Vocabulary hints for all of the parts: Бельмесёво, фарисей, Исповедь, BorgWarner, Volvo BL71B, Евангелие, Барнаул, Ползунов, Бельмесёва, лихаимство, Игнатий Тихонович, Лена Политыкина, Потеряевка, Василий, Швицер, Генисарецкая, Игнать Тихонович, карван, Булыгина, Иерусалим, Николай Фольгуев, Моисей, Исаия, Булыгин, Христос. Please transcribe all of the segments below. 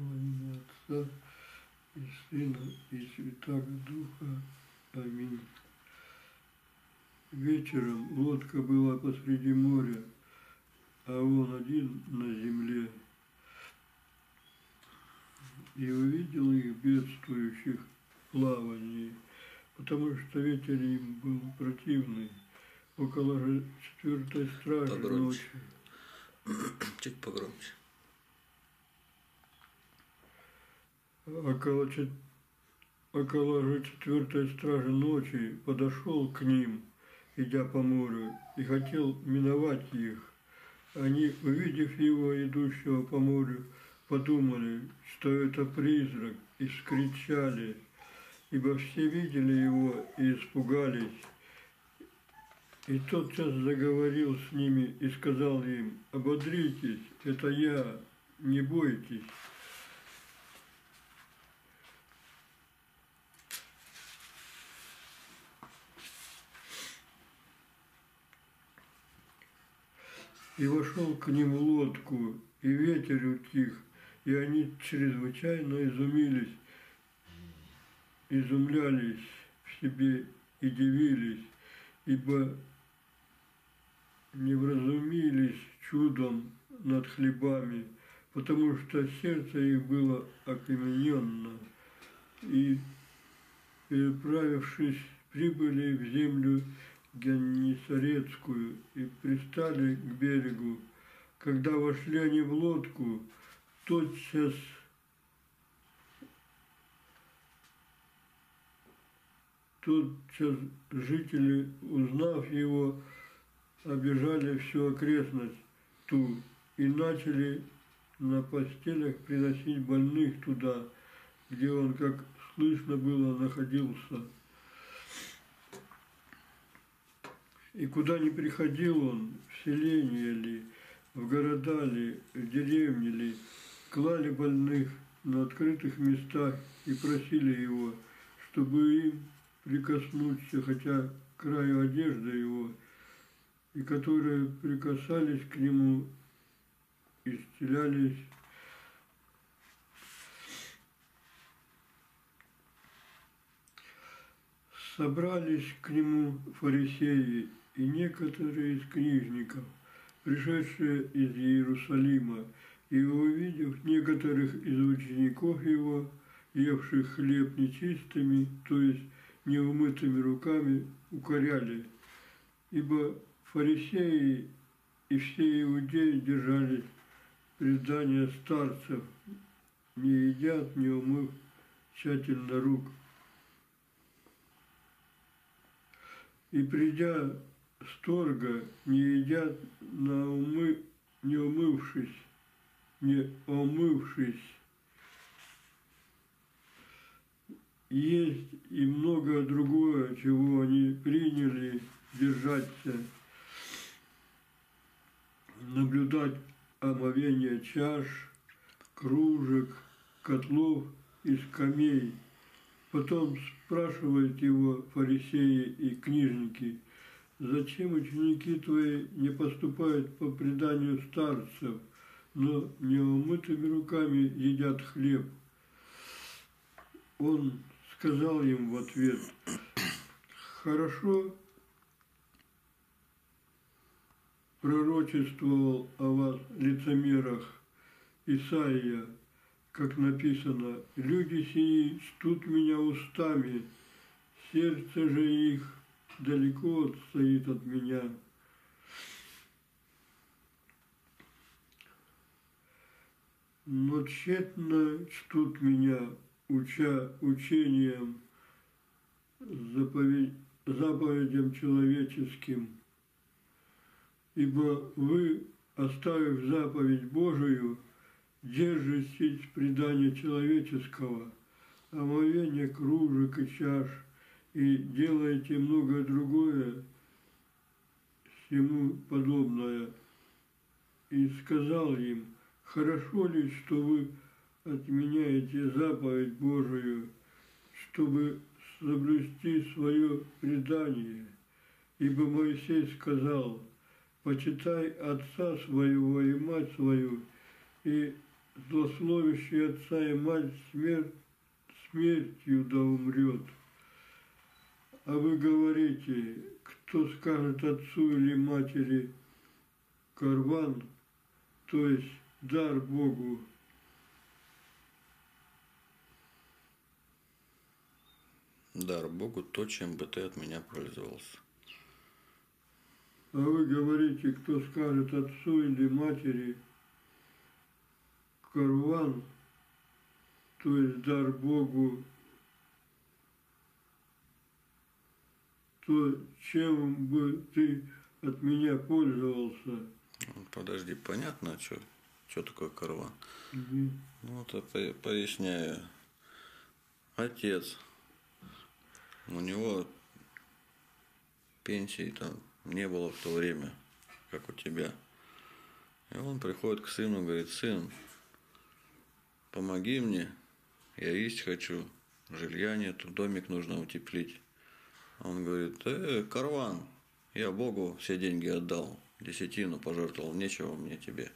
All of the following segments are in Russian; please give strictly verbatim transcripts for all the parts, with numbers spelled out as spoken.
имени Отца и Сына и Святаго Духа. Аминь. Вечером лодка была посреди моря, а он один на земле. И увидел их бедствующих в плавании, потому что ветер им был противный, около четвертой стражи ночи. Чуть погромче. Около, около же четвертой стражи ночи подошел к ним, идя по морю, и хотел миновать их. Они, увидев его, идущего по морю, подумали, что это призрак, и вскричали, ибо все видели его и испугались. И тотчас заговорил с ними и сказал им: «Ободритесь, это я, не бойтесь». И вошел к ним в лодку, и ветер утих, и они чрезвычайно изумились, изумлялись в себе и дивились, ибо не вразумились чудом над хлебами, потому что сердце их было окамененно, и, переправившись, прибыли в землю Генисарецкую и пристали к берегу. Когда вошли они в лодку, тотчас тотчас жители, узнав его, обижали всю окрестность ту и начали на постелях приносить больных туда, где он, как слышно было, находился. И куда ни приходил он, в селение ли, в города ли, в деревни ли, клали больных на открытых местах и просили его, чтобы им прикоснуться хотя к краю одежды его, и которые прикасались к нему, исцелялись. Собрались к нему фарисеи и некоторые из книжников, пришедшие из Иерусалима, и, увидев некоторых из учеников его, евших хлеб нечистыми, то есть неумытыми руками, укоряли, ибо фарисеи и все иудеи держались предания старцев, не едят, не умыв тщательно рук. И придя с торга, не едят, на умы, не умывшись, не умывшись, есть и многое другое, чего они приняли держаться, наблюдать омовение чаш, кружек, котлов и скамей. Потом спрашивают его фарисеи и книжники: «Зачем ученики твои не поступают по преданию старцев, но неумытыми руками едят хлеб?» Он сказал им в ответ: «Хорошо пророчествовал о вас, лицемерах, Исаия, как написано: люди сии чтут меня устами, сердце же их далеко отстоит от меня». Но тщетно чтут меня, уча учением, заповедь, заповедям человеческим. Ибо вы, оставив заповедь Божию, держитесь предания человеческого, омовения кружек и чаш, и делаете многое другое, всему подобное. И сказал им: «Хорошо ли, что вы отменяете заповедь Божию, чтобы соблюсти свое предание? Ибо Моисей сказал: почитай отца своего и мать свою, и злословящий отца и мать смерть, смертью да умрет. А вы говорите, кто скажет отцу или матери карван, то есть дар Богу. Дар Богу то, чем бы ты от меня пользовался. А вы говорите, кто скажет отцу или матери карван, то есть дар Богу, то чем бы ты от меня пользовался. Подожди, понятно, что, что такое карван? Угу. Вот это поясняю. Отец, у него пенсии там не было в то время, как у тебя. И он приходит к сыну, говорит: сын, помоги мне, я есть хочу, жилья нету, домик нужно утеплить. Он говорит: э, карван, я Богу все деньги отдал, десятину пожертвовал, нечего мне тебе.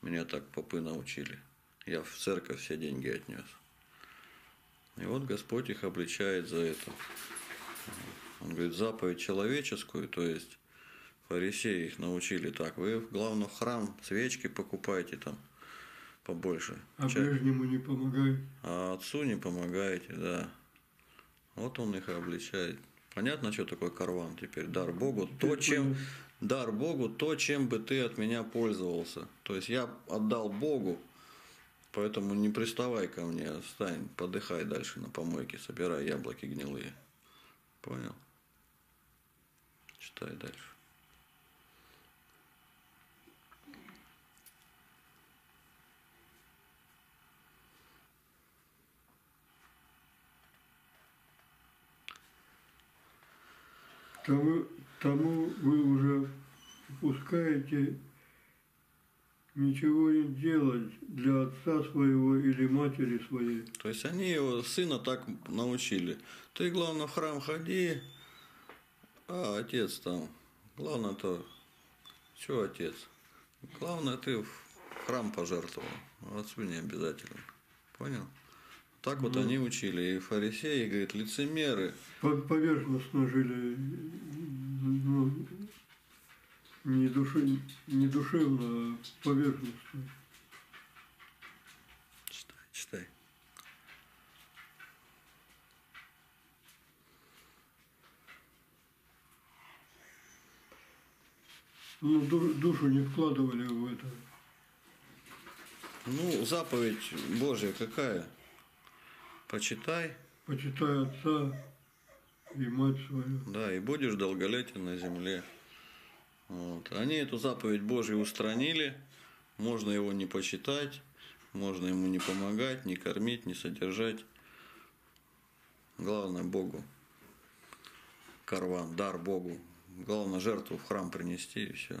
Меня так попы научили. Я в церковь все деньги отнес. И вот Господь их обличает за это. Он говорит, заповедь человеческую, то есть фарисеи их научили так. Вы, главное, в храм свечки покупайте там побольше. А ближнему не помогаете. А отцу не помогаете, да. Вот он их обличает. Понятно, что такое карван теперь? Дар Богу теперь то, чем... Дар Богу то, чем бы ты от меня пользовался. То есть я отдал Богу, поэтому не приставай ко мне, отстань, подыхай дальше на помойке, собирай яблоки гнилые. Понял? Читай дальше. Тому, тому вы уже допускаете ничего не делать для отца своего или матери своей. То есть они его, сына, так научили. Ты, главное, в храм ходи, а отец там. Главное-то, что отец? Главное, ты в храм пожертвовал, отцу не обязательно. Понял? Так вот ну, они учили, и фарисеи, говорит, лицемеры. Поверхностно жили, ну, не, души, не душевно, а поверхностно. Читай, читай. Ну, душу не вкладывали в это. Ну, заповедь Божья какая? Почитай. Почитай отца и мать свою. Да, и будешь долголетен на земле. Вот. Они эту заповедь Божью устранили. Можно его не почитать, можно ему не помогать, не кормить, не содержать. Главное Богу. Карван, дар Богу. Главное жертву в храм принести и все.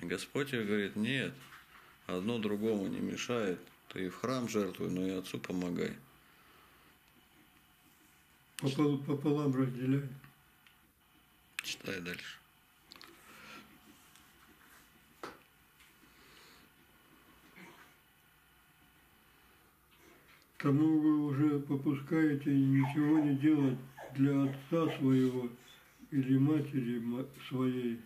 И Господь говорит, нет, одно другому не мешает. Ты и в храм жертвуй, но и отцу помогай. Попол, пополам разделяй. Читай дальше. Тому вы уже попускаете ничего не делать для отца своего или матери своей.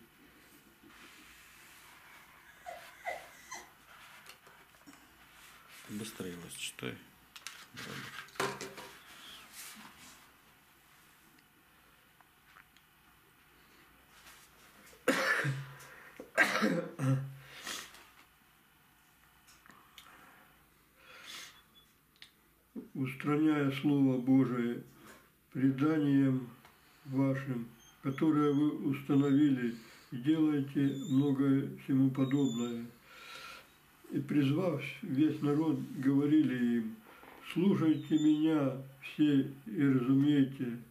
Быстрее вас читай. Устраняя Слово Божие преданием вашим, которое вы установили, делайте многое всему подобное. И, призвав весь народ, говорили им: слушайте меня все и разумейте.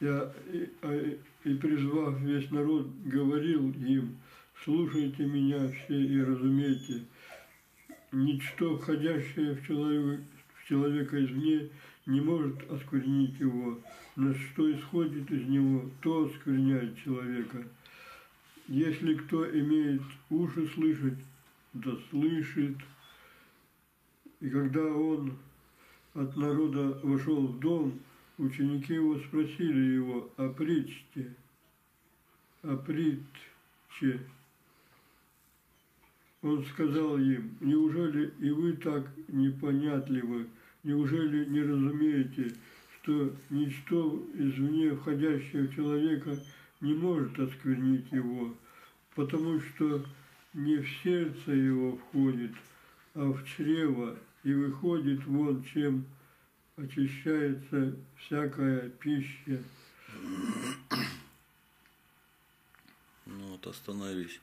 Я, и, и призвав весь народ, говорил им: слушайте меня все и разумейте. Ничто входящее в человека, человека извне не может осквернить его, но что исходит из него, то оскверняет человека. Если кто имеет уши слышать, да слышит. И когда он от народа вошел в дом, ученики его спросили его о притче, о притче. Он сказал им: неужели и вы так непонятливы, неужели не разумеете, что ничто извне входящего в человека не может осквернить его, потому что не в сердце его входит, а в чрево, и выходит вон, чем очищается всякая пища. Ну вот остановись.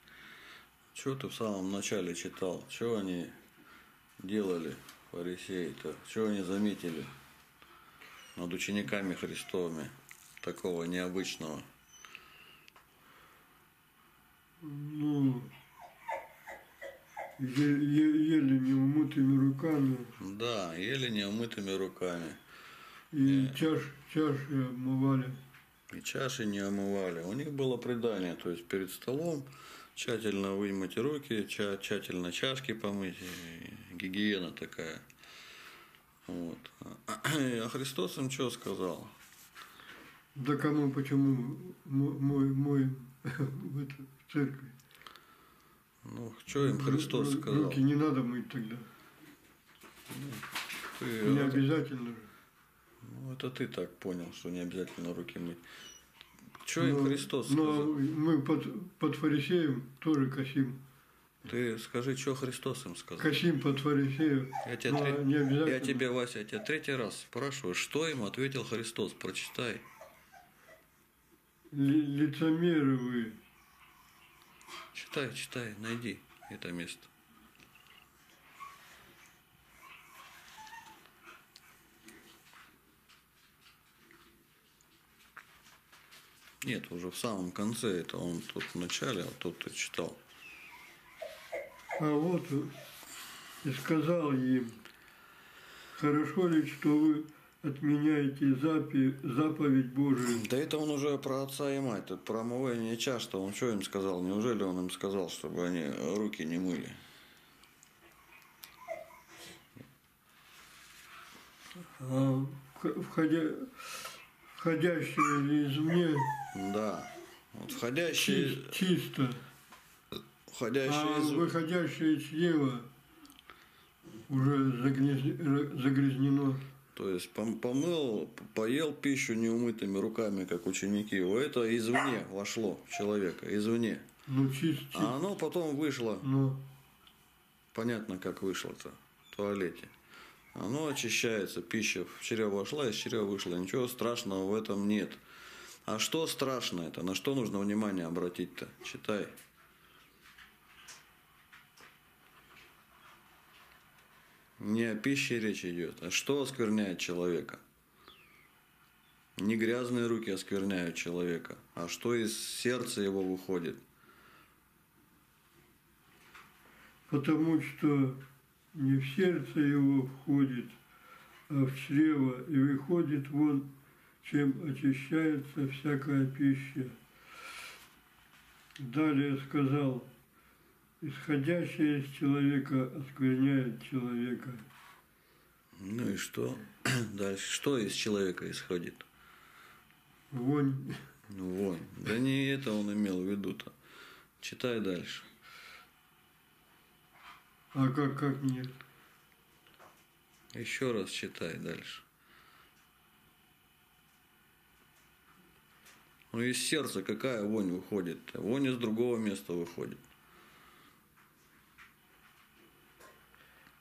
Чего ты в самом начале читал? Чего они делали, фарисеи-то? Чего они заметили над учениками Христовыми такого необычного? Ну, еле неумытыми руками. Да, еле неумытыми руками. И, и чаш, чаши обмывали. И чаши не омывали. У них было предание, то есть перед столом тщательно вымыть руки, тща, тщательно чашки помыть, гигиена такая. Вот. А Христос им что сказал? Да кому, почему мой, мой в церкви? Ну, что им Христос Ру, сказал? Руки не надо мыть тогда. Ну, ты, не это, обязательно же. Ну, это ты так понял, что не обязательно руки мыть. Что им Христос сказал? Но мы под, под фарисеем тоже косим. Ты скажи, что Христос им сказал? Косим под фарисеем. Я, тебя тре... не обязательно. Я тебе, Вася, я тебя третий раз спрашиваю, что им ответил Христос? Прочитай. Лицемеры вы. Читай, читай, найди это место. Нет, уже в самом конце, это он тут в начале, а тут ты читал. А вот и сказал им: хорошо ли, что вы отменяете запи, заповедь Божию. Да это он уже про отца и мать, это про омывание чаш, что он что им сказал? Неужели он им сказал, чтобы они руки не мыли? А, входя, входящие извне. Да. Вот входящие. Чисто. Входящие. А из... выходящее чрево уже загряз... загрязнено. То есть помыл, поел пищу неумытыми руками, как ученики. Это извне вошло в человека, извне. Ну, чисто. А оно потом вышло. Ну. Понятно, как вышло-то в туалете. Оно очищается, пища в чрево вошла, из чрева вышла. Ничего страшного в этом нет. А что страшное-то? На что нужно внимание обратить-то? Читай. Не о пище речь идет. А что оскверняет человека? Не грязные руки оскверняют человека. А что из сердца его выходит? Потому что не в сердце его входит, а в чрево, и выходит вон, чем очищается всякая пища. Далее сказал: исходящее из человека оскверняет человека. Ну и что? Дальше. Что из человека исходит? Вонь. Вонь. Да не это он имел в виду-то. Читай дальше. А как, как нет? Еще раз читай дальше. Ну из сердца какая вонь выходит-то? Вонь из другого места выходит.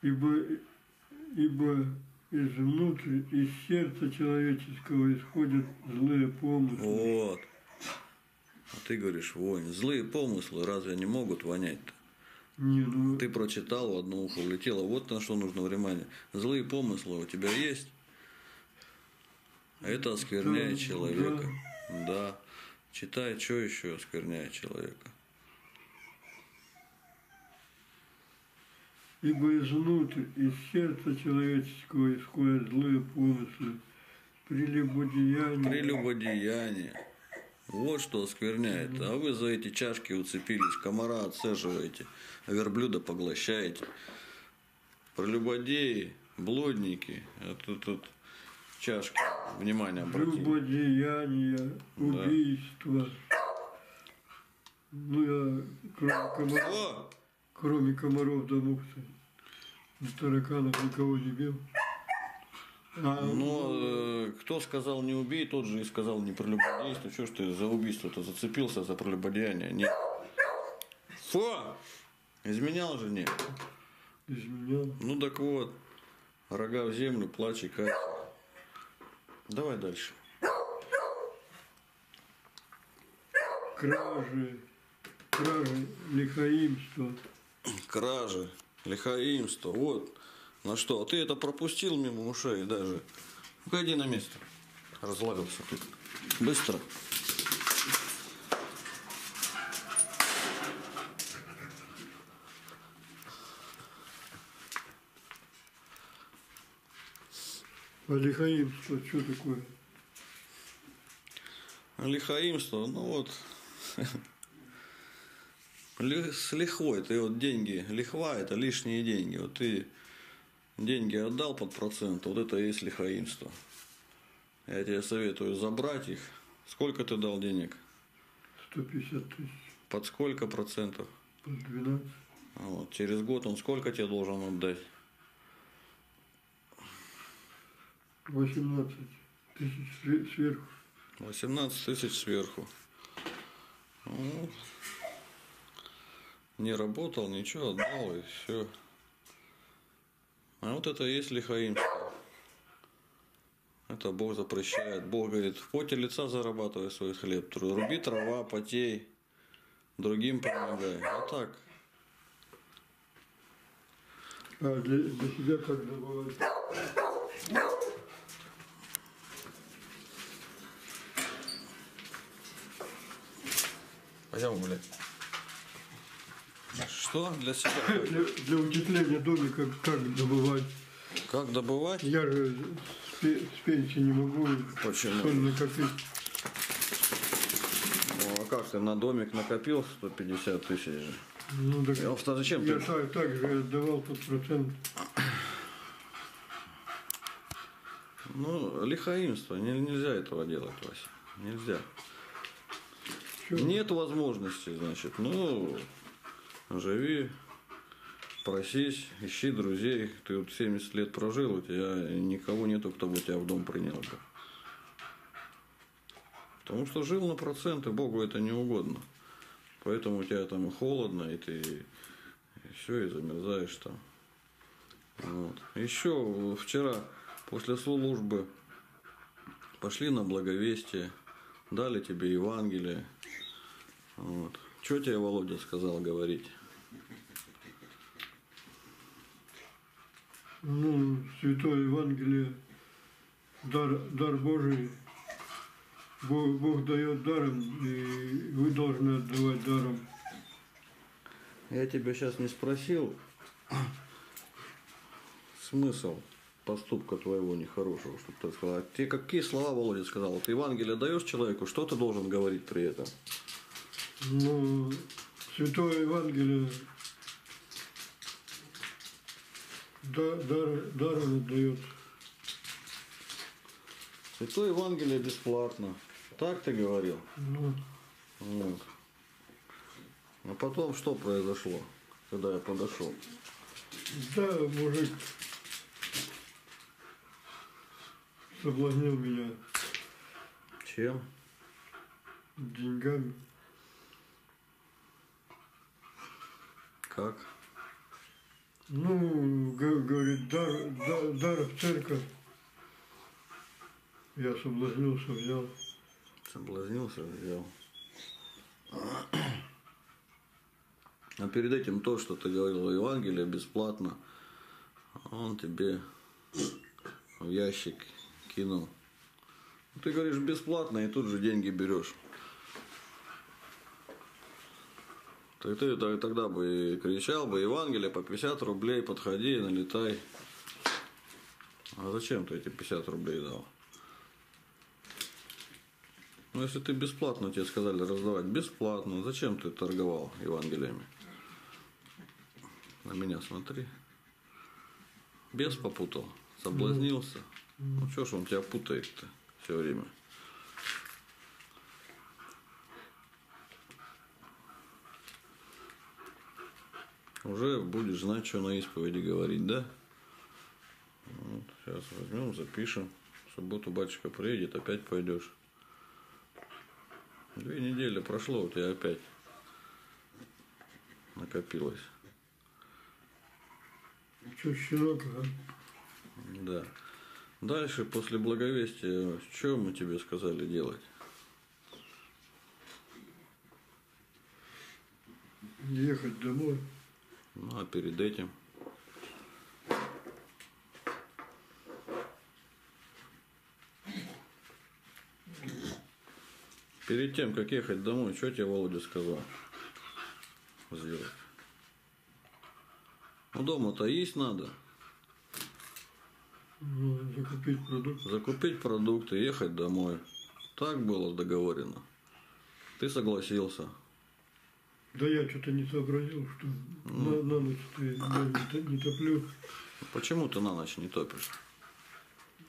Ибо, ибо из внутрь, из сердца человеческого исходят злые помыслы. Вот. А ты говоришь, вонь. Злые помыслы разве не могут вонять-то? Не, ну... Ты прочитал, в одно ухо улетело. Вот на что нужно внимание. Злые помыслы у тебя есть? Это оскверняет да, человека. Да. да. Читай, что еще оскверняет человека. Ибо изнутрь, из сердца человеческого исходят злые помыслы, прелюбодеяние. Прелюбодеяние. Вот что оскверняет. А вы за эти чашки уцепились, комара отцеживаете, верблюда поглощаете. Прелюбодеи, блудники, а тут, тут чашки, внимание обратите. Прелюбодеяние, убийство. Да. Ну, я кроме комаров, кроме комаров да мух-то, ни тараканов никого не бил. А, Но э, кто сказал не убей, тот же и сказал не прелюбодействуй. Что ж ты за убийство-то зацепился, за прелюбодеяние? Нет. Фу! Изменял же не? Изменял. Ну так вот, рога в землю, плачь и кайся. Давай дальше. Кражи, кражи, лихаимство. Кражи, лихаимство. Вот. Ну что, ты это пропустил мимо ушей даже. Уходи на место. Разлагался тут. Быстро. А лихаимство что такое? Лихаимство, ну вот. С лихвой, ты вот деньги, лихва это лишние деньги. Вот ты деньги отдал под процент, вот это и есть лихаимство. Я тебе советую забрать их. Сколько ты дал денег? сто пятьдесят тысяч. Под сколько процентов? Под двенадцать. Вот. Через год он сколько тебе должен отдать? восемнадцать тысяч сверху. восемнадцать тысяч сверху. Ну, не работал, ничего, отдал и все. А вот это и есть лихаимство. Это Бог запрещает. Бог говорит, в поте лица зарабатывай свой хлеб. Руби трава, потей, другим помогай. А так. А для, для себя как добывать? Пойдем гулять. Что для себя? Для, для утепления домика как добывать? Как добывать? Я же с пенсии не могу. Почему? Накопить. Ну а как ты на домик накопил сто пятьдесят тысяч же? Ну так. Я, а зачем я ты? Так, так же отдавал под процент. Ну, лихаимство. Нельзя этого делать, Вася. Нельзя. Нет возможности, значит, ну, живи, просись, ищи друзей. Ты вот семьдесят лет прожил, у тебя никого нету, кто бы тебя в дом принял. Потому что жил на проценты, Богу это не угодно. Поэтому у тебя там и холодно, и ты и все, и замерзаешь там. Вот. Еще вчера после службы пошли на благовестие, дали тебе Евангелие. Вот. Что тебе Володя сказал говорить? Ну, Святое Евангелие, дар, дар Божий. Бог, Бог дает даром, и вы должны отдавать даром. Я тебя сейчас не спросил смысл поступка твоего нехорошего, чтобы ты сказал. А тебе какие слова Володя сказал? Ты Евангелие даешь человеку, что ты должен говорить при этом? Ну, Святое Евангелие дар, даром отдает. Святое Евангелие бесплатно. Так ты говорил? Ну. Вот. А потом что произошло, когда я подошел? Да, мужик соблазнил меня. Чем? Деньгами. Как? Ну, говорит, дар, дар, дар в церковь. Я соблазнился, взял. Соблазнился, взял. А перед этим то, что ты говорил, Евангелие бесплатно, он тебе в ящик кинул. Ты говоришь бесплатно и тут же деньги берешь. Так ты тогда бы и кричал бы Евангелие по пятьдесят рублей, подходи, налетай. А зачем ты эти пятьдесят рублей дал? Ну, если ты бесплатно, тебе сказали раздавать бесплатно, зачем ты торговал Евангелиями? На меня смотри. Бес попутал, соблазнился. Mm-hmm. Ну, что ж он тебя путает-то все время? Уже будешь знать, что на исповеди говорить, да? Вот, сейчас возьмем, запишем. В субботу батюшка приедет, опять пойдешь. Две недели прошло, у тебя опять накопилось. Что, щенок, а? Да. Дальше, после благовестия, что мы тебе сказали делать? Ехать домой. Ну, а перед этим? Перед тем, как ехать домой, что тебе Володя сказал сделать? Ну, дома-то есть надо. Ну, закупить продукты. Закупить продукты, ехать домой. Так было договорено. Ты согласился. Да я что-то не сообразил, что ну. на, на ночь я не топлю. Почему ты на ночь не топишь?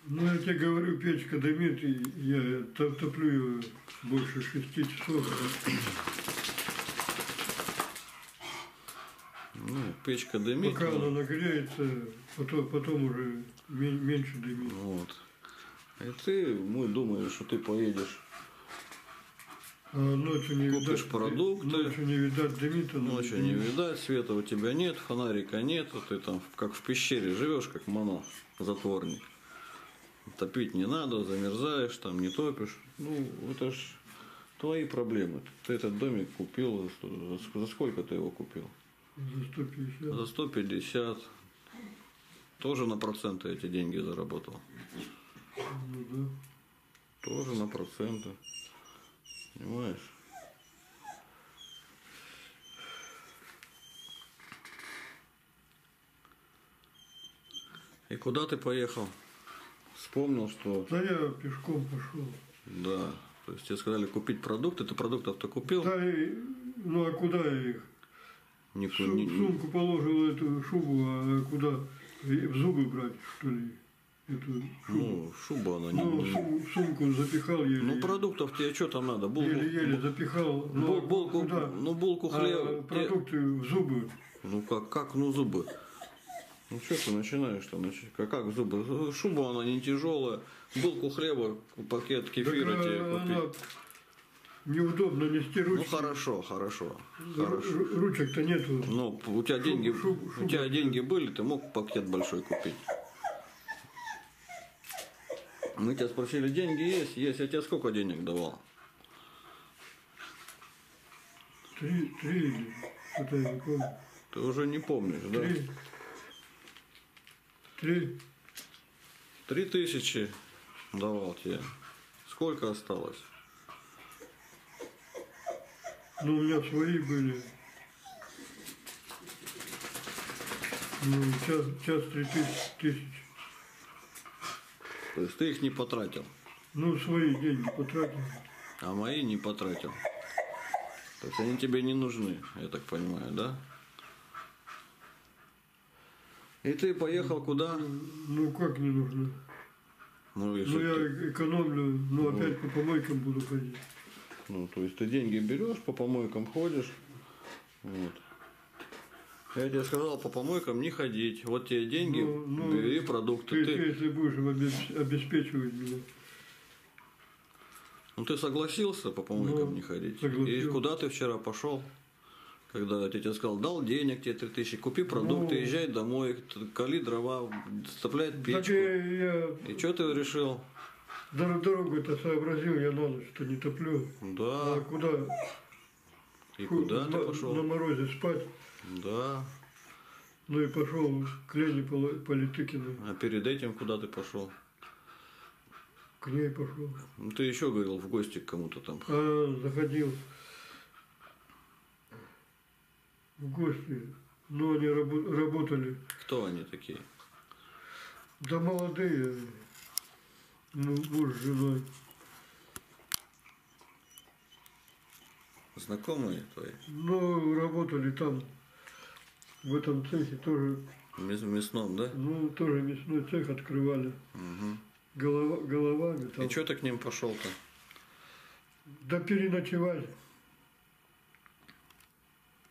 Ну, я тебе говорю, печка дымит, и я топлю ее больше шести часов. Ну, печка дымит. Пока но... она нагреется, потом, потом уже меньше дымит. Вот. И ты, ну, думаешь, что ты поедешь. А ночью не купишь видать, продукты. Ночью не видать дымит. Ночью не видать, света у тебя нет, фонарика нет. Ты там как в пещере живешь, как монах, затворник. Топить не надо, замерзаешь, там не топишь. Ну, это ж твои проблемы. Ты этот домик купил, за сколько ты его купил? За сто пятьдесят. За сто пятьдесят. Тоже на проценты эти деньги заработал? Ну, да. Тоже на проценты. Понимаешь? И куда ты поехал? Вспомнил, что... Да я пешком пошел. Да. То есть тебе сказали купить продукты, ты продуктов-то купил? Да, и... ну а куда я их? Никуда... Сум... Сумку положил, эту шубу, а куда? В зубы брать, что ли? Эту шубу. Ну, шуба она не... Ну, сум... сумку запихал еле. Ну, продуктов тебе что там надо? Булку... Еле-еле запихал. Ну, булку, куда? Ну, булку хлеба. А продукты в зубы. Ну, как, как ну зубы? Ну что ты начинаешь-то? Как зубы? Шуба она не тяжелая. Булку хлеба, пакет кефира так, тебе она купить. Неудобно нести ручки. Ну хорошо, хорошо. хорошо. Ручек-то нету. Ну, у тебя, шуб, деньги, шуб, у тебя деньги были, ты мог пакет большой купить. Мы тебя спросили, деньги есть? Есть. Я тебе сколько денег давал? Три, три, что-то я не помню. Ты уже не помнишь, три. Да? Три. Три тысячи давал тебе. Сколько осталось? Ну, у меня свои были. Ну, сейчас, сейчас три тысячи. То есть ты их не потратил? Ну, свои деньги потратил. А мои не потратил. То есть они тебе не нужны, я так понимаю, да? И ты поехал куда? Ну как не нужно? Ну, если ну я экономлю, но ну, опять по помойкам буду ходить. Ну то есть ты деньги берешь, по помойкам ходишь. Вот. Я тебе сказал, по помойкам не ходить. Вот тебе деньги, ну, ну, бери продукты. Ты, ты... Если будешь обеспечивать меня. Ну ты согласился по помойкам ну, не ходить? Согласился. И куда ты вчера пошел? Когда я тебе сказал, дал денег тебе три тысячи, купи продукты, ну, езжай домой, кали дрова, цепляй печку. Я, и что ты решил? Дорогу-то сообразил, я на ночь-то не топлю. Да. А куда? И Фу, куда на, ты пошел? На морозе спать. Да. Ну и пошел к Лене Политыкиной. А перед этим куда ты пошел? К ней пошел. Ну, ты еще говорил, в гости к кому-то там. А, заходил. в гости, но они раб- работали. Кто они такие? Да молодые, ну, муж с женой. Знакомые твои? Ну, работали там, в этом цехе тоже. В мясном, да? Ну, тоже мясной цех открывали. Угу. Голова, головами там. И что ты к ним пошел-то? Да переночевали.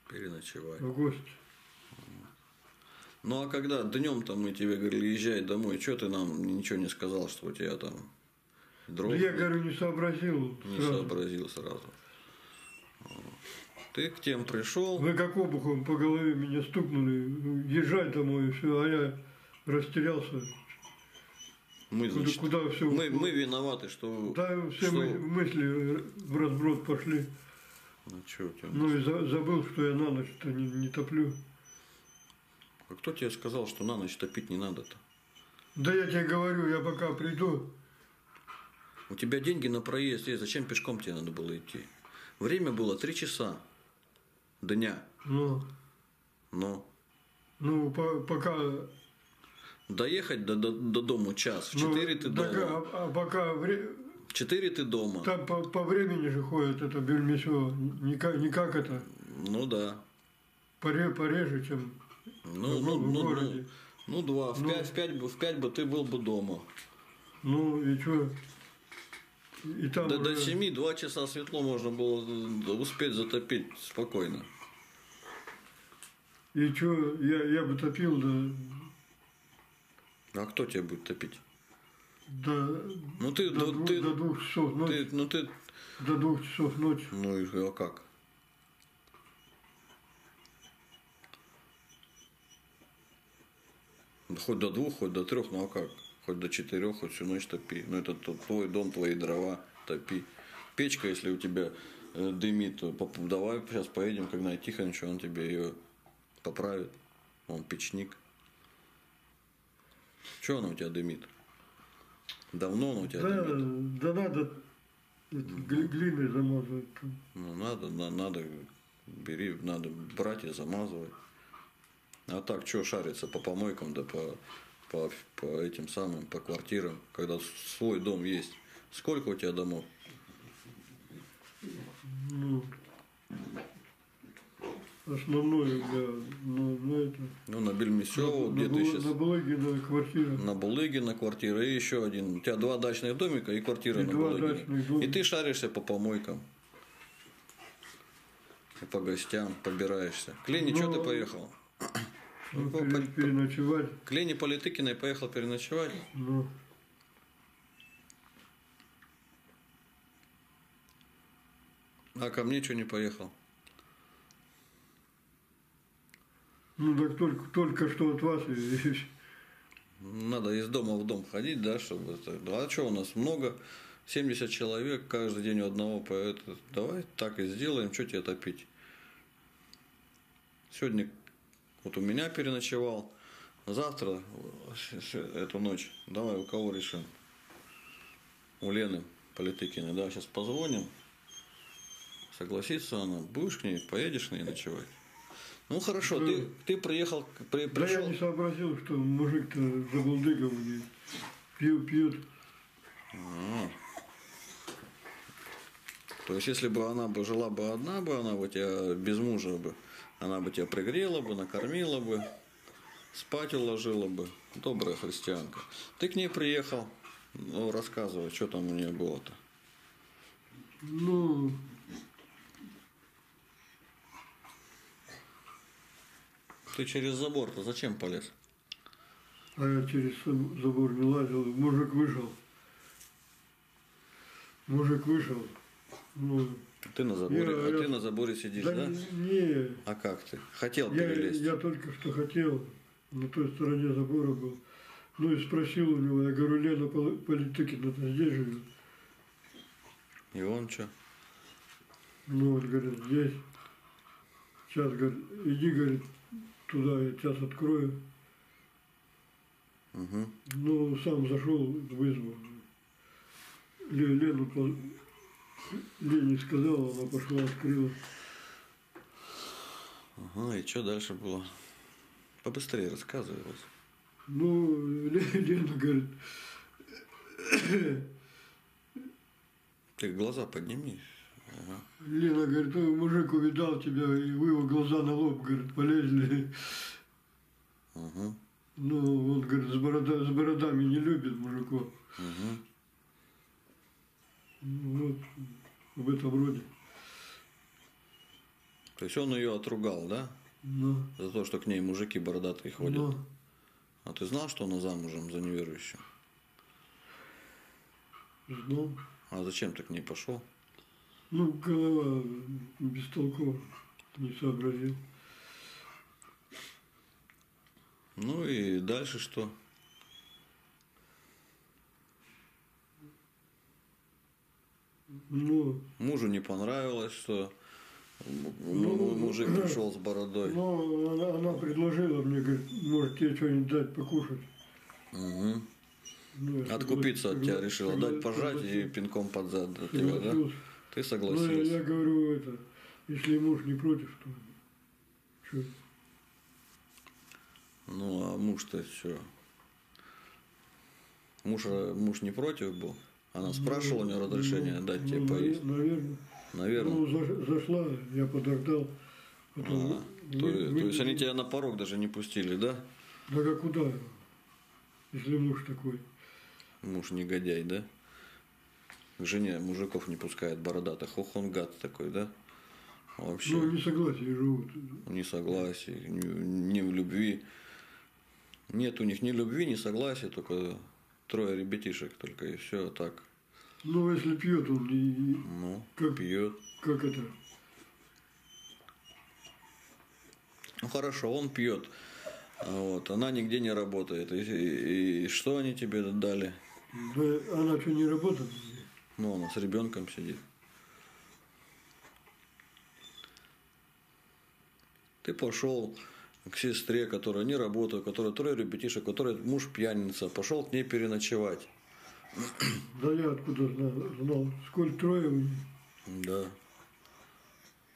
Переночевали. В гости. Ну а когда днем-то мы тебе говорили, езжай домой, что ты нам ничего не сказал, что у тебя там дров? Да я, говорю, не сообразил. Не сразу. сообразил сразу. Ты к тем пришел. Вы как обухом по голове меня стукнули, езжай домой, и все, а я растерялся. Мы, значит, куда, куда все мы, мы виноваты, что... Да, все что... мы, мысли в разброд пошли. Ну, что у тебя? Ну, и за, забыл, что я на ночь-то не, не топлю. А кто тебе сказал, что на ночь топить не надо-то? Да я тебе говорю, я пока приду. У тебя деньги на проезд есть, зачем пешком тебе надо было идти? Время было три часа дня. Ну? Ну? Ну, по пока... Доехать до, до, до дому час, в четыре ну, ты дома. А, а пока вре... В четыре ты дома. Там по, по времени же ходит это Бельмесёва, не как, не как это. Ну да. Поре, пореже, чем... Ну, в, ну, в ну, ну, ну, два. В, ну, пять, в, пять, в пять бы ты был бы дома. Ну и что? И там да, уже... До семи два часа светло можно было успеть затопить спокойно. И что? Я, я бы топил, да. А кто тебя будет топить? До, ну, ты, до, двух, ты, до двух часов ночи. Ты, ну, ты... До двух часов ночи. Ну и а как? Хоть до двух, хоть до трех, ну а как? Хоть до четырех, хоть всю ночь топи. Ну это твой дом, твои дрова, топи. Печка, если у тебя дымит, то давай сейчас поедем к Игнату Тихоновичу, он тебе ее поправит. Он печник. Чего она у тебя дымит? Давно она у тебя да, дымит? Да надо глины замазывать. Ну надо, на, надо, бери, надо брать и замазывать. А так, что шарится по помойкам, да по, по, по этим самым, по квартирам, когда свой дом есть. Сколько у тебя домов? Ну, основное, да, ну, на это... Ну, на Бельмесёву, где ты сейчас... На Булыгина квартира. На Булыгина квартира и еще один. У тебя два дачных домика и квартира и на Булыгине. И ты шаришься по помойкам. И по гостям побираешься. К Лене, но... что ты поехал? Ну, пере, переночевать. К Лене Политыкиной поехал переночевать? Ну. А ко мне что не поехал? Ну, так только, только что от вас. Надо из дома в дом ходить, да, чтобы... А что у нас много? семьдесят человек, каждый день у одного поэта. Давай так и сделаем, что тебе топить? Сегодня... Вот у меня переночевал, завтра, эту ночь, давай у кого решим? У Лены Политыкиной, да, сейчас позвоним, согласится она, будешь к ней, поедешь к ней ночевать. Ну хорошо, да, ты, ты приехал, при, да пришел... Да я не сообразил, что мужик-то за булдыгом пьет, пьет. А-а-а. То есть, если бы она бы жила бы одна, бы она бы тебя без мужа бы, она бы тебя пригрела бы, накормила бы, спать уложила бы. Добрая христианка. Ты к ней приехал, ну, рассказывай, что там у нее было-то. Ну, ты через забор-то зачем полез? А я через забор не лазил, мужик вышел. Мужик вышел. Ну, ты на заборе, я, а я, ты на заборе сидишь, да? Да? Не, а как ты? Хотел я, перелезть? Я только что хотел, на той стороне забора был. Ну и спросил у него, я говорю, Лена Политыкина-то здесь живет. И он что? Ну, он говорит, здесь. Сейчас, говорит, иди, говорит, туда, я сейчас открою. Угу. Ну, сам зашел, вызвал. Лену Лене сказала, она пошла, открыла. Ага, и что дальше было? Побыстрее рассказывай. Ну, Лена говорит... Ты глаза подними. Ага. Лена говорит, ну, мужик увидал тебя, и его глаза на лоб, говорит, полезли. Ага. Ну, он, говорит, с, борода, с бородами не любит мужиков. Ага. Вот, в этом роде. То есть он ее отругал, да? Ну. За то, что к ней мужики бородатые ходят. Ну. А ты знал, что она замужем за неверующим? Знал. А зачем ты к ней пошел? Ну, голова бестолково не сообразил. Ну и дальше что? Ну. Мужу не понравилось, что... Ну, мужик ну, пришел с бородой. Ну, она, она предложила мне, говорит, может тебе что-нибудь дать покушать. Угу. Ну, откупиться согласен, от тебя решила, согласен, дать пожать согласен, и пинком под зад от тебя, да? Ты согласился? Ну, я, я говорю, это, если муж не против, то что? Ну, а муж-то все. Муж, муж не против был? Она спрашивала ну, у него разрешение ну, дать ну, тебе ну, поесть? Наверное. Наверное. Ну, зашла, я подождал. Потом... А, то, вы... то есть они тебя на порог даже не пустили, да? Да как куда? Если муж такой. Муж негодяй, да? К жене мужиков не пускает бородатых. Ох, он гад такой, да? Вообще. Ну, в несогласии живут. В несогласии, не в любви. Нет у них ни любви, ни согласия, только трое ребятишек только, и все так. Ну, если пьет, он и... Ну, как, пьет. Как это? Ну, хорошо, он пьет. Вот, она нигде не работает. И, и, и что они тебе дали? Да, она что, не работает? Ну, она с ребенком сидит. Ты пошел к сестре, которая не работает, которая трое ребятишек, которая муж пьяница, пошел к ней переночевать. Да я откуда знал, сколько трое у них. Да.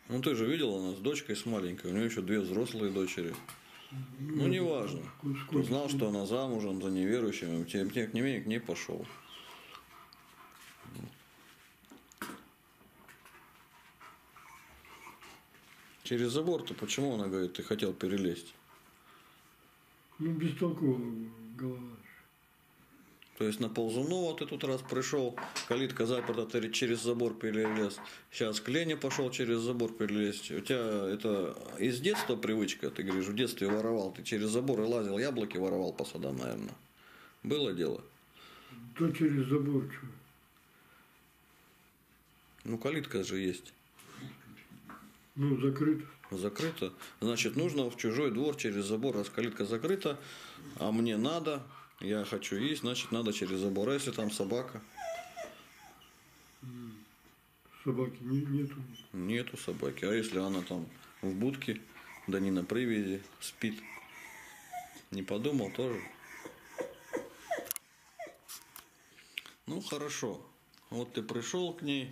Ну ты же видел, она с дочкой, с маленькой, у нее еще две взрослые дочери. Ну, ну неважно. Ты знал, что она замужем за неверующим, и тем, тем не менее к ней пошел. Через забор-то почему, она говорит, ты хотел перелезть? Ну бестолково голова. То есть на ползунова ты тут раз пришел, калитка заперта, ты через забор перелез. Сейчас к Лене пошел через забор перелезть. У тебя это из детства привычка, ты говоришь, в детстве воровал. Ты через забор и лазил, яблоки воровал по садам, наверное. Было дело? Да через забор что? Ну калитка же есть. Ну закрыто. Закрыто? Значит, нужно в чужой двор через забор, раз калитка закрыта, а мне надо... Я хочу есть, значит, надо через забор. А если там собака? Собаки не, нету. Нету собаки. А если она там в будке, да не на привязи, спит? Не подумал тоже? Ну, хорошо. Вот ты пришел к ней.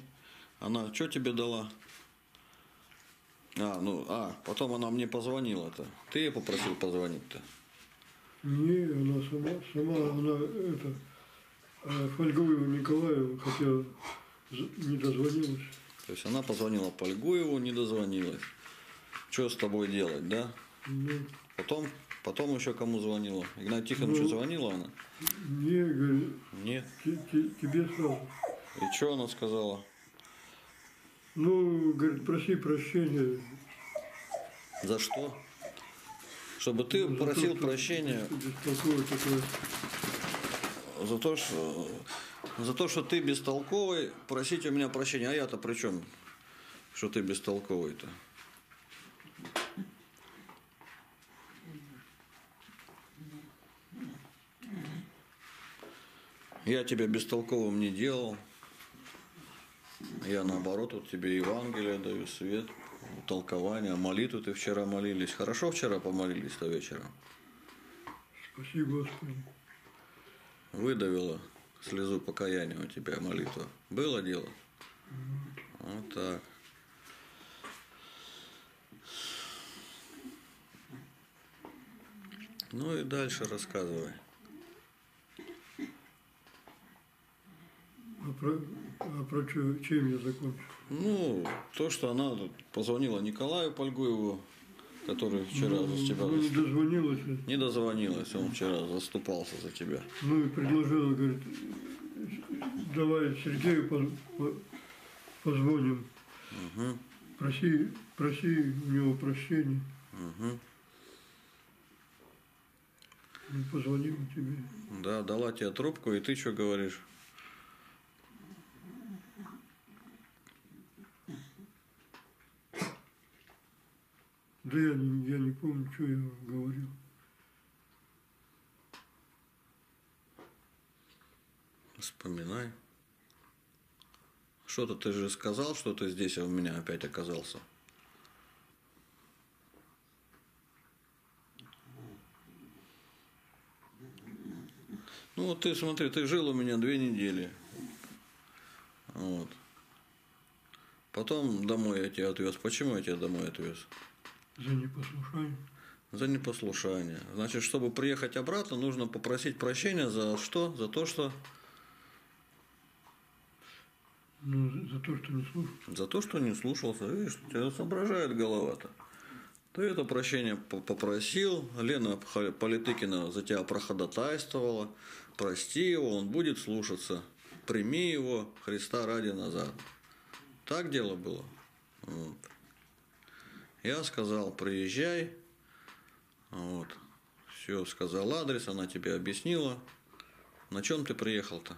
Она что тебе дала? А, ну, а, потом она мне позвонила-то. Ты ее попросил позвонить-то? Не, она сама, сама, она, это, Фольгуева Николаева, хотя не дозвонилась. То есть она позвонила Фольгуеву, не дозвонилась. Что с тобой делать, да? Нет. Потом, потом еще кому звонила? Игнать Тихоновичу ну, звонила она? Не, говорю, нет. Тебе сразу. И что она сказала? Ну, говорит, проси прощения. За что? Чтобы ты за просил то, прощения за то, что, за то, что ты бестолковый, просить у меня прощения. А я-то при чем, что ты бестолковый-то? Я тебя бестолковым не делал. Я наоборот, вот тебе Евангелие даю, свет. Толкование, молитву ты вчера молились. Хорошо вчера помолились-то вечером? Спасибо, Господи. Выдавила слезу покаяния у тебя молитва. Было дело? Вот так. Ну и дальше рассказывай. А про, а про чем, чем я закончил? Ну, то, что она позвонила Николаю Фольгуеву, который вчера ну, за тебя... Ну, не дозвонилась. Не дозвонилась, он вчера заступался за тебя. Ну и предложила, говорит, давай Сергею позвоним. Угу. Проси, проси у него прощения. Угу. Ну, позвонил тебе. Да, дала тебе трубку, и ты что говоришь? Да я, я не помню, что я говорил. Вспоминай. Что-то ты же сказал, что ты здесь, а у меня опять оказался. Ну вот ты смотри, ты жил у меня две недели. Вот. Потом домой я тебя отвез. Почему я тебя домой отвез? За непослушание. За непослушание. Значит, чтобы приехать обратно, нужно попросить прощения за что? За то, что... Ну, за то, что не слушался. За то, что не слушался. Видишь, тебя соображает голова-то. Ты это прощение попросил. Лена Политыкина за тебя проходатайствовала. Прости его, он будет слушаться. Прими его, Христа ради, назад. Так дело было. Вот. Я сказал, приезжай, вот, все, сказал адрес, она тебе объяснила. На чем ты приехал-то?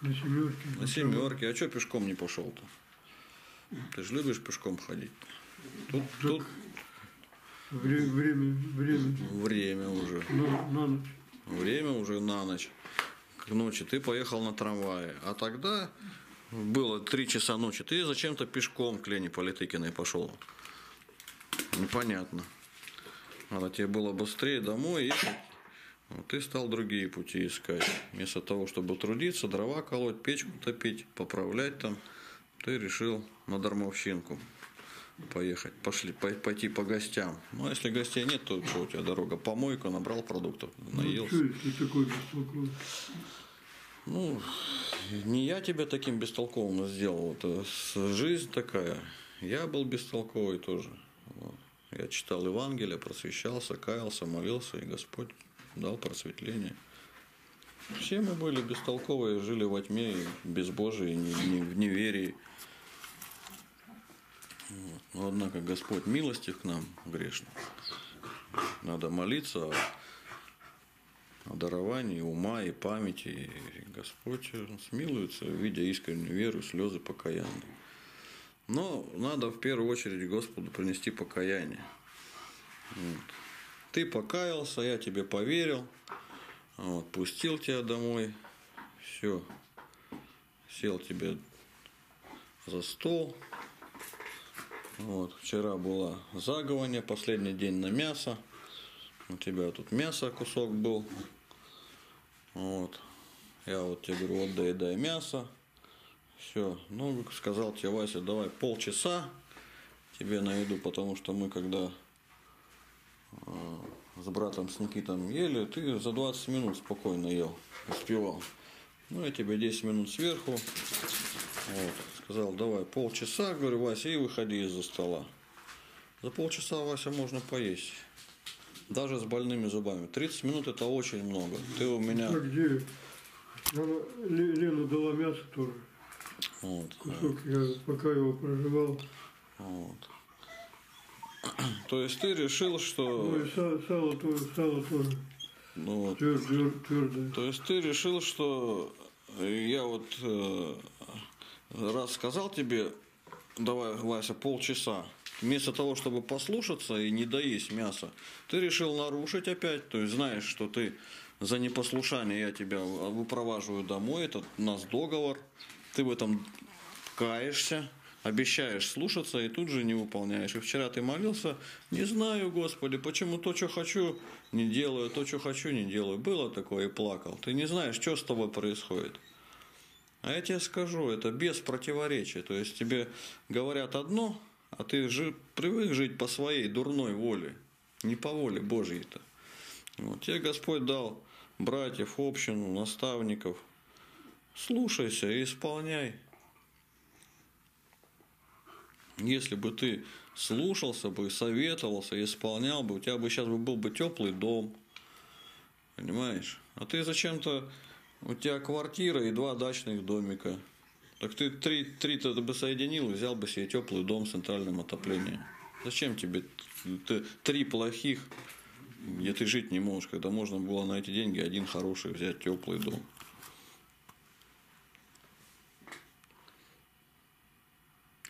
На семерке. На семерке, а что пешком не пошел-то? Ты же любишь пешком ходить. Тут, тут... Вре время, время. Время уже. На, на ночь. Время уже на ночь. К ночи ты поехал на трамвае, а тогда было три часа ночи, ты зачем-то пешком к Лене Политыкиной пошел. Непонятно. Надо тебе было быстрее домой ехать. Вот ты стал другие пути искать. Вместо того, чтобы трудиться, дрова колоть, печку топить, поправлять там, ты решил на дармовщинку поехать, пошли, пой, пойти по гостям. Ну, а если гостей нет, то что у тебя дорога? Помойка, набрал продуктов, наелся. Ну, что это такое бестолковое? Ну, не я тебя таким бестолковым сделал. Это жизнь такая. Я был бестолковый тоже. Я читал Евангелие, просвещался, каялся, молился, и Господь дал просветление. Все мы были бестолковые, жили во тьме, безбожии, в неверии. Вот. Но, однако, Господь милостив к нам, грешным. Надо молиться о, о даровании ума и памяти. И Господь смилуется, видя искреннюю веру, слезы покаянные. Но надо в первую очередь Господу принести покаяние. Вот. Ты покаялся, я тебе поверил, вот, пустил тебя домой, все, сел тебе за стол. Вот, вчера было загование, последний день на мясо. У тебя тут мясо кусок был. Вот. Я вот тебе говорю, вот доедай мясо. Все, ну, сказал тебе Вася, давай полчаса тебе на еду, потому что мы когда э, с братом, с Никитом ели, ты за двадцать минут спокойно ел, успевал. Ну, я тебе десять минут сверху, вот, сказал, давай полчаса, говорю, Вася, и выходи из-за стола. За полчаса, Вася, можно поесть. Даже с больными зубами. тридцать минут это очень много. Ты у меня... А где? Лена дала мясо тоже. Вот. Кусок я пока его проживал. Вот. То есть ты решил, что... Ну и сало, сало тоже, сало тоже. Ну, твёр, твёр, твёрдое. То есть ты решил, что я вот э, раз сказал тебе, давай, Вася, полчаса, вместо того, чтобы послушаться и не доесть мясо, ты решил нарушить опять, то есть знаешь, что ты за непослушание я тебя выпроваживаю домой, это у нас договор. Ты в этом каешься, обещаешь слушаться и тут же не выполняешь. И вчера ты молился, не знаю, Господи, почему то, что хочу, не делаю, то, что хочу, не делаю. Было такое и плакал. Ты не знаешь, что с тобой происходит. А я тебе скажу, это без противоречия. То есть тебе говорят одно, а ты же привык жить по своей дурной воле, не по воле Божьей-то. Вот. Тебе Господь дал братьев, общину, наставников. Слушайся и исполняй. Если бы ты слушался бы, советовался и исполнял бы, у тебя бы сейчас был бы теплый дом. Понимаешь? А ты зачем-то... У тебя квартира и два дачных домика. Так ты три, три-то бы соединил и взял бы себе теплый дом с центральным отоплением. Зачем тебе три плохих, где ты жить не можешь, когда можно было на эти деньги один хороший взять теплый дом?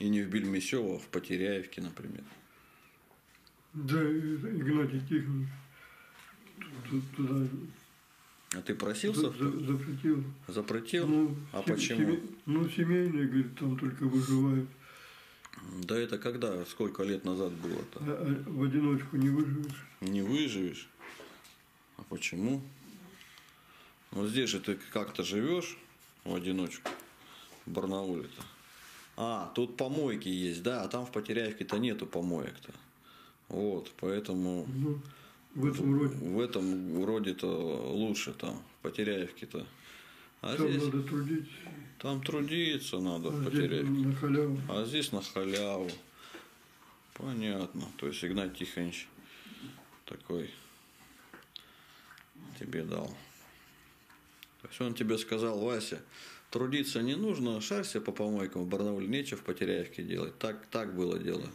И не в Бельмесёво, а в Потеряевке, например. Да, Игнатий Тихонович туда... А ты просился? За, за, запретил. Запретил? Ну, а сем, почему? Сем, ну, семейные, говорит, там только выживают. Да это когда? Сколько лет назад было-то? Да, а в одиночку не выживешь. Не выживешь? А почему? Вот здесь же ты как-то живешь в одиночку, в Барнауле-то. А, тут помойки есть, да, а там в Потеряевке-то нету помоек-то. Вот, поэтому... Ну. В этом роде. В этом роде-то лучше там, в Потеряевке-то. А там здесь... надо трудиться. Там трудиться надо, а в Потеряевке. На халяву. А здесь на халяву. Понятно. То есть Игнать Тихонович такой тебе дал. То есть он тебе сказал: Вася, трудиться не нужно, шарься по помойкам в Барнауле, нечего в Потеряевке делать. Так, так было дело.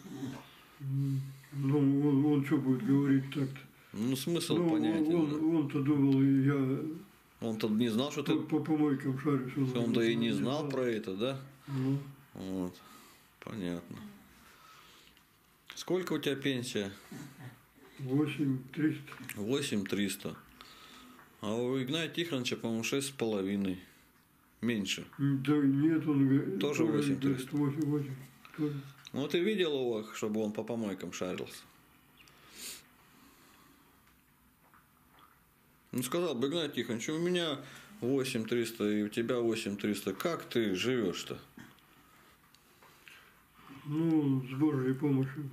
Ну, он, он что будет говорить так-то? Ну, смысл ну, понятен. Он, да. Он-то думал, я... Он-то не знал, что ты... По помойкам шаришь. Он-то он и не знал, знал про это, да? Ну. Вот. Понятно. Сколько у тебя пенсия? восемь триста. восемь триста. А у Игната Тихоновича, по-моему, шесть с половиной. Меньше. Да нет, он... Тоже восемь триста. восемь восемь. Тоже. Ну, ты видел его, чтобы он по помойкам шарился? Ну, сказал бы: Игнать Тихонович, у меня восемь триста и у тебя восемь триста. Как ты живешь-то? Ну, с Божьей помощью.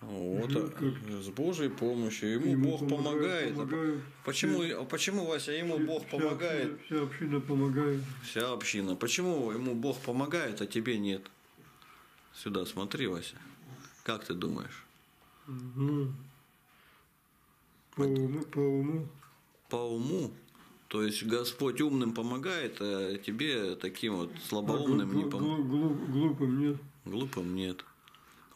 Вот, а, с Божьей помощью. Ему, ему Бог помогает. помогает. Почему, все, почему, Вася, ему все, Бог вся помогает? Община, вся община помогает. Вся община. Почему ему Бог помогает, а тебе нет? Сюда смотри, Вася. Как ты думаешь? Угу. По уму, по уму. По уму, то есть Господь умным помогает, а тебе таким вот слабоумным а глуп, не помогает. Глуп, глупым нет. Глупым нет.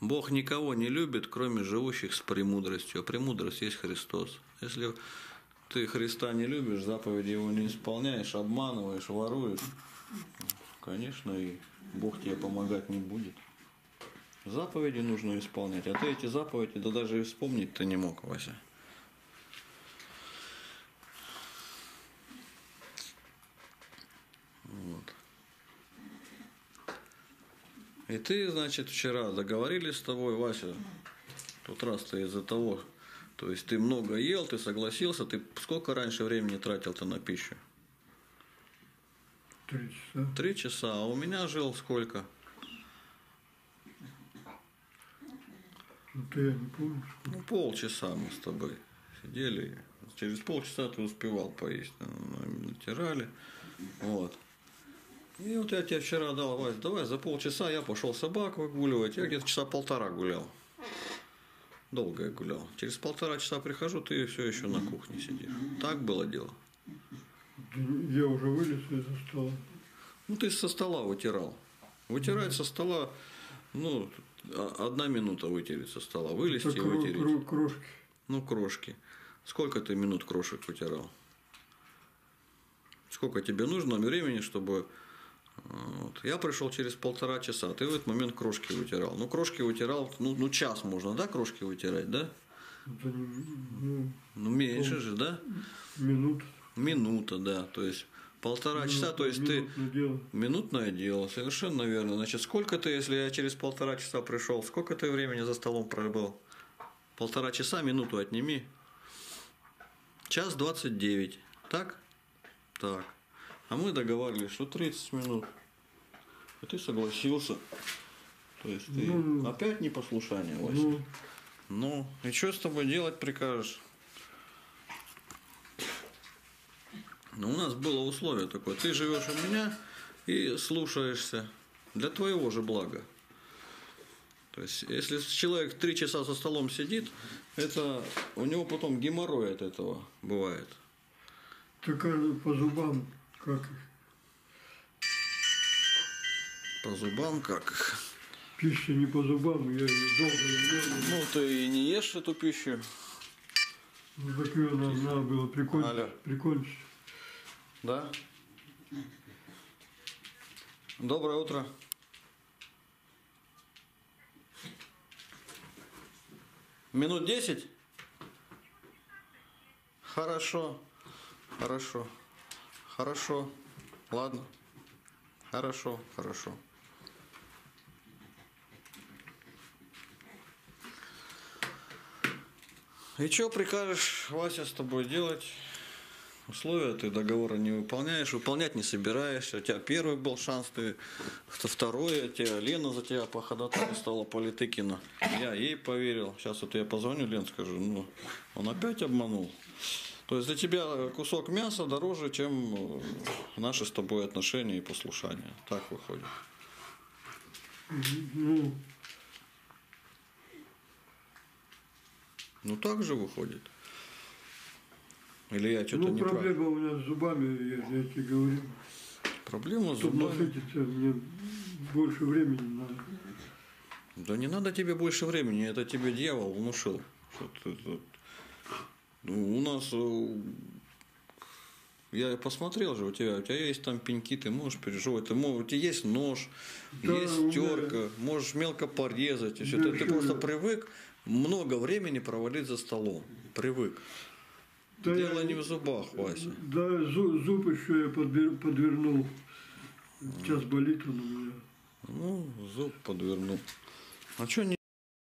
Бог никого не любит, кроме живущих с премудростью. А премудрость есть Христос. Если ты Христа не любишь, заповеди Его не исполняешь, обманываешь, воруешь, конечно, и Бог тебе помогать не будет. Заповеди нужно исполнять, а ты эти заповеди да даже и вспомнить ты не мог, Вася. Вот. И ты, значит, вчера договорились с тобой, Вася, в тот раз ты из-за того, то есть ты много ел, ты согласился, ты сколько раньше времени тратил-то на пищу? Три часа. Три часа, а у меня жил сколько? Ну, ты, я не помню, сколько. Ну, полчаса мы с тобой сидели, через полчаса ты успевал поесть, натирали, вот. И вот я тебе вчера дал, Вась, давай за полчаса я пошел собак выгуливать, я где-то часа полтора гулял. Долго я гулял. Через полтора часа прихожу, ты все еще на кухне сидишь. Так было дело? Я уже вылез из-за стола. Ну, ты со стола вытирал. Вытирать да. Со стола, ну, одна минута вытереть со стола. Вылезти и вытереть. Крошки. Ну, крошки. Сколько ты минут крошек вытирал? Сколько тебе нужно времени, чтобы... Вот. Я пришел через полтора часа, ты в этот момент крошки вытирал. Ну, крошки вытирал, ну, ну час можно, да, крошки вытирать, да? Да ну, ну, меньше пол... же, да? Минут. Минута, да, то есть полтора минут, часа, то есть минутное ты... Дело. Минутное дело, совершенно верно. Значит, сколько ты, если я через полтора часа пришел, сколько ты времени за столом пробыл? Полтора часа, минуту отними. Час двадцать девять, так? Так. А мы договаривались, что тридцать минут. И ты согласился. То есть ты ну, опять непослушание, Вася. Ну, ну и что с тобой делать прикажешь? Но у нас было условие такое: ты живешь у меня и слушаешься для твоего же блага. То есть, если человек три часа за столом сидит, это у него потом геморрой от этого бывает. Так по зубам как их? По зубам как их? Пища не по зубам, я ее долго не ем. Ну, ты и не ешь эту пищу. Ну, так ее надо было прикончить. прикончить. Да? Доброе утро. Минут десять? Хорошо. Хорошо. Хорошо. Ладно. Хорошо. Хорошо. И что прикажешь, Вася, с тобой делать? Условия ты договора не выполняешь, выполнять не собираешься. У тебя первый был шанс, ты второй, а тебя Лена за тебя по ходатаю стала Политыкина. Я ей поверил. Сейчас вот я позвоню Лен, скажу, ну, он опять обманул. То есть для тебя кусок мяса дороже, чем наши с тобой отношения и послушания. Так выходит. Ну так же выходит. Или я что-то ну, не прав? Ну проблема у меня с зубами, я, я тебе говорю. Проблема с зубами? Насытиться, мне больше времени надо. Да не надо тебе больше времени, это тебе дьявол внушил. Ну, у нас, я посмотрел же у тебя, у тебя есть там пеньки, ты можешь пережевать, ты можешь, у тебя есть нож, да, есть терка, меня... можешь мелко порезать, и все. Ты, ты просто привык много времени проводить за столом. Привык. Да дело я, не в зубах, Вася. Да, зуб, зуб еще я подбер, подвернул. Сейчас болит он у меня. Ну, зуб подвернул. А что не...